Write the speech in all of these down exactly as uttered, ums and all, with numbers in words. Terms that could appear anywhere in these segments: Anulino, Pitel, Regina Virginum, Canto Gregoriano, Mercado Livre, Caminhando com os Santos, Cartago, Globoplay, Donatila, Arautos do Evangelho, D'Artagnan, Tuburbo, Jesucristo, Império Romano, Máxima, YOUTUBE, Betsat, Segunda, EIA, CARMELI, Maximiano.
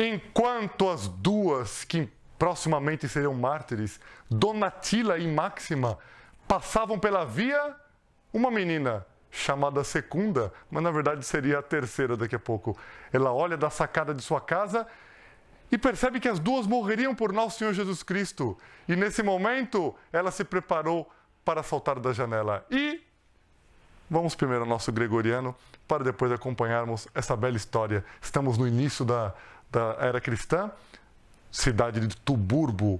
Enquanto as duas, que proximamente seriam mártires, Donatila e Máxima, passavam pela via, uma menina chamada Segunda, mas na verdade seria a terceira daqui a pouco. Ela olha da sacada de sua casa e percebe que as duas morreriam por nosso Senhor Jesus Cristo. E nesse momento, ela se preparou para saltar da janela. E vamos primeiro ao nosso gregoriano, para depois acompanharmos essa bela história. Estamos no início da, da era cristã, cidade de Tuburbo,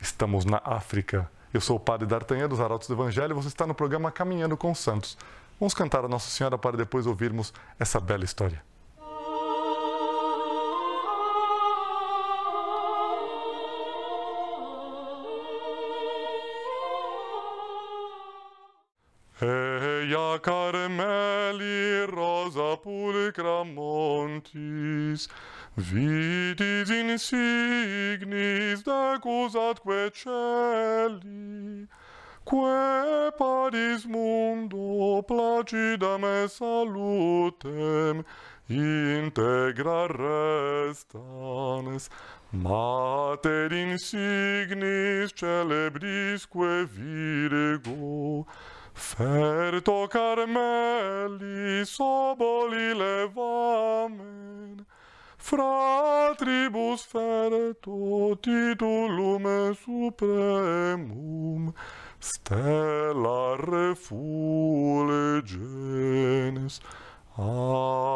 estamos na África. Eu sou o padre D'Artagnan, dos Arautos do Evangelho, e você está no programa Caminhando com os Santos. Vamos cantar a Nossa Senhora para depois ouvirmos essa bela história. Eia Carmeli, rosa pulcra montis, vitis insignis decus atque celi, que paris mundo placidam et salutem integra restans, mater insignis celebrisque virgo, Ferto Carmelis oboli levamen, fratribus ferto titulum supremum, stella refulgens. Amém.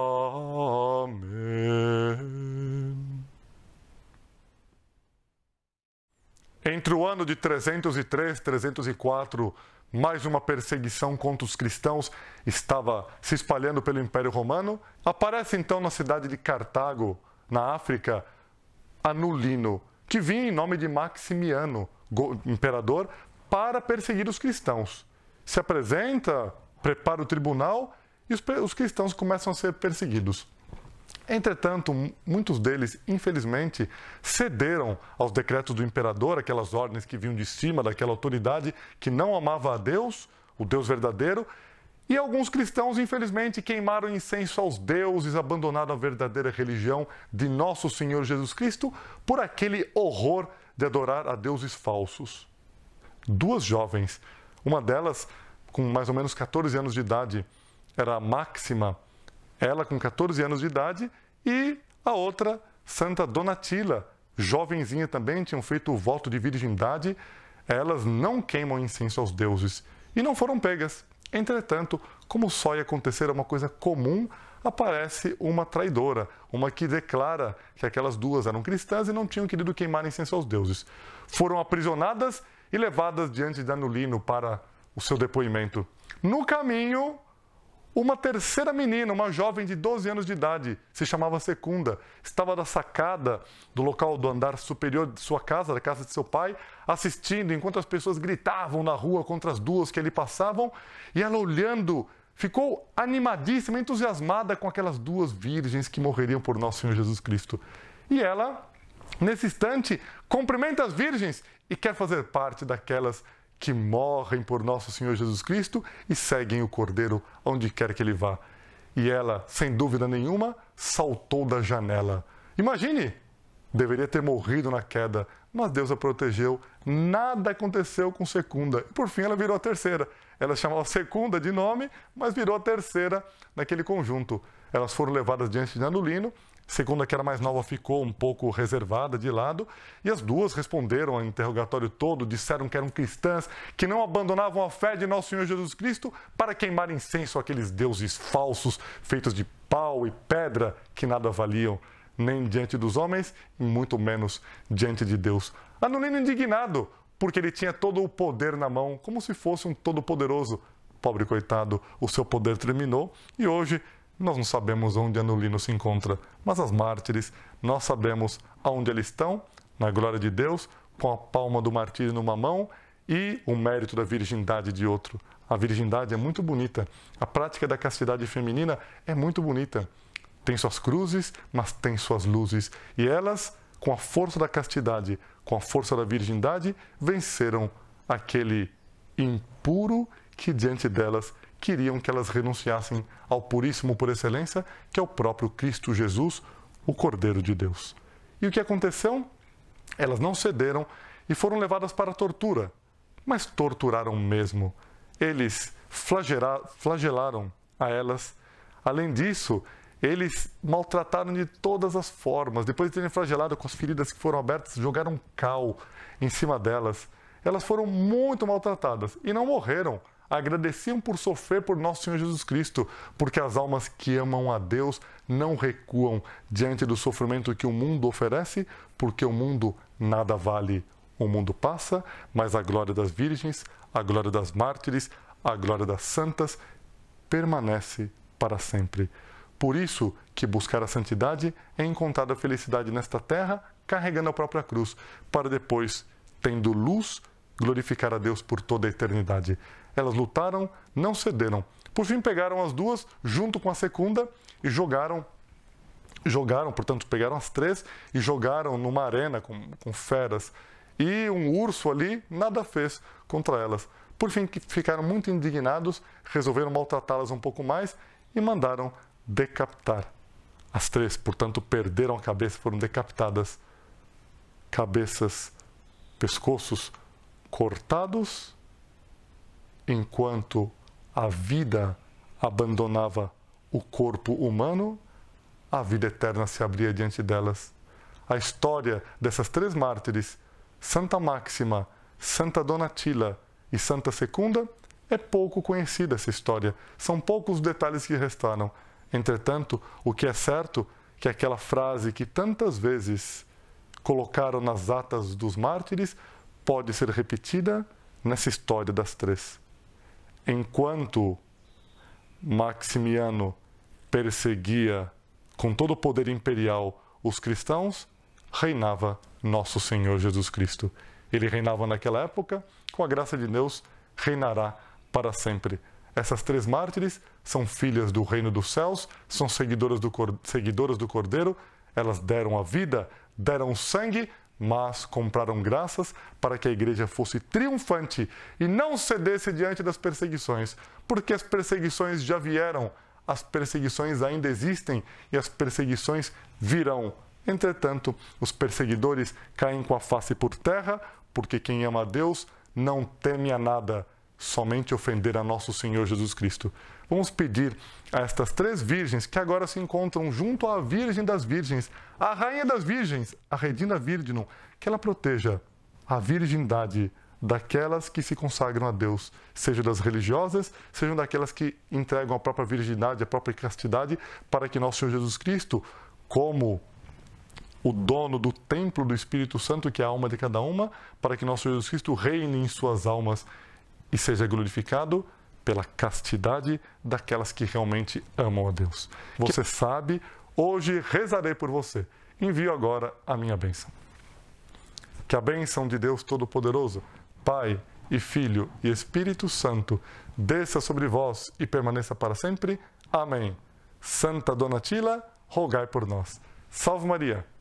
Entre o ano de trezentos e três e trezentos e quatro, mais uma perseguição contra os cristãos estava se espalhando pelo Império Romano. Aparece então na cidade de Cartago, na África, Anulino, que vinha em nome de Maximiano, imperador, para perseguir os cristãos. Se apresenta, prepara o tribunal e os cristãos começam a ser perseguidos. Entretanto, muitos deles, infelizmente, cederam aos decretos do imperador, aquelas ordens que vinham de cima, daquela autoridade que não amava a Deus, o Deus verdadeiro, e alguns cristãos, infelizmente, queimaram incenso aos deuses, abandonaram a verdadeira religião de nosso Senhor Jesus Cristo por aquele horror de adorar a deuses falsos. Duas jovens, uma delas com mais ou menos quatorze anos de idade, era a Máxima, ela com quatorze anos de idade, e a outra, Santa Donatila, jovenzinha também, tinham feito o voto de virgindade. Elas não queimam incenso aos deuses e não foram pegas. Entretanto, como só ia acontecer uma coisa comum, aparece uma traidora, uma que declara que aquelas duas eram cristãs e não tinham querido queimar incenso aos deuses. Foram aprisionadas e levadas diante de Anulino para o seu depoimento. No caminho, uma terceira menina, uma jovem de doze anos de idade, se chamava Segunda, estava da sacada do local do andar superior de sua casa, da casa de seu pai, assistindo enquanto as pessoas gritavam na rua contra as duas que ali passavam, e ela olhando, ficou animadíssima, entusiasmada com aquelas duas virgens que morreriam por nosso Senhor Jesus Cristo. E ela, nesse instante, cumprimenta as virgens e quer fazer parte daquelas que morrem por nosso Senhor Jesus Cristo e seguem o Cordeiro onde quer que ele vá. E ela, sem dúvida nenhuma, saltou da janela. Imagine! Deveria ter morrido na queda, mas Deus a protegeu. Nada aconteceu com Segunda. E por fim, ela virou a terceira. Ela chamava Segunda de nome, mas virou a terceira naquele conjunto. Elas foram levadas diante de Anulino. Segunda, que era mais nova, ficou um pouco reservada, de lado, e as duas responderam ao interrogatório todo, disseram que eram cristãs, que não abandonavam a fé de nosso Senhor Jesus Cristo para queimar incenso àqueles deuses falsos, feitos de pau e pedra, que nada valiam, nem diante dos homens, e muito menos diante de Deus. Anulino indignado, porque ele tinha todo o poder na mão, como se fosse um todo-poderoso. Pobre coitado, o seu poder terminou, e hoje nós não sabemos onde Anulino se encontra, mas as mártires, nós sabemos aonde eles estão, na glória de Deus, com a palma do martírio numa mão e o mérito da virgindade de outro. A virgindade é muito bonita, a prática da castidade feminina é muito bonita. Tem suas cruzes, mas tem suas luzes, e elas, com a força da castidade, com a força da virgindade, venceram aquele impuro que diante delas queriam que elas renunciassem ao puríssimo por excelência, que é o próprio Cristo Jesus, o Cordeiro de Deus. E o que aconteceu? Elas não cederam e foram levadas para a tortura. Mas torturaram mesmo. Eles flagelaram a elas. Além disso, eles maltrataram de todas as formas. Depois de terem flagelado com as feridas que foram abertas, jogaram cal em cima delas. Elas foram muito maltratadas e não morreram. Agradeciam por sofrer por nosso Senhor Jesus Cristo, porque as almas que amam a Deus não recuam diante do sofrimento que o mundo oferece, porque o mundo nada vale. O mundo passa, mas a glória das virgens, a glória das mártires, a glória das santas permanece para sempre. Por isso que buscar a santidade é encontrar a felicidade nesta terra, carregando a própria cruz, para depois, tendo luz, glorificar a Deus por toda a eternidade. Elas lutaram, não cederam. Por fim, pegaram as duas, junto com a segunda, e jogaram, jogaram, portanto, pegaram as três e jogaram numa arena com, com feras. E um urso ali nada fez contra elas. Por fim, ficaram muito indignados, resolveram maltratá-las um pouco mais e mandaram decapitar. As três, portanto, perderam a cabeça, foram decapitadas. Cabeças, pescoços cortados, enquanto a vida abandonava o corpo humano, a vida eterna se abria diante delas. A história dessas três mártires, Santa Máxima, Santa Donatila e Santa Segunda, é pouco conhecida essa história. São poucos os detalhes que restaram. Entretanto, o que é certo é que aquela frase que tantas vezes colocaram nas atas dos mártires pode ser repetida nessa história das três. Enquanto Maximiano perseguia com todo o poder imperial os cristãos, reinava nosso Senhor Jesus Cristo. Ele reinava naquela época, com a graça de Deus, reinará para sempre. Essas três mártires são filhas do reino dos céus, são seguidoras do, seguidoras do Cordeiro, elas deram a vida, deram o sangue, mas compraram graças para que a igreja fosse triunfante e não cedesse diante das perseguições, porque as perseguições já vieram, as perseguições ainda existem e as perseguições virão. Entretanto, os perseguidores caem com a face por terra, porque quem ama a Deus não teme a nada, somente ofender a nosso Senhor Jesus Cristo. Vamos pedir a estas três virgens que agora se encontram junto à Virgem das Virgens, a Rainha das Virgens, a Regina Virginum, que ela proteja a virgindade daquelas que se consagram a Deus, sejam das religiosas, sejam daquelas que entregam a própria virgindade, a própria castidade, para que nosso Senhor Jesus Cristo, como o dono do templo do Espírito Santo, que é a alma de cada uma, para que nosso Senhor Jesus Cristo reine em suas almas e seja glorificado pela castidade daquelas que realmente amam a Deus. Você sabe, hoje rezarei por você. Envio agora a minha bênção. Que a bênção de Deus Todo-Poderoso, Pai e Filho e Espírito Santo, desça sobre vós e permaneça para sempre. Amém. Santa Donatila, rogai por nós. Salve Maria!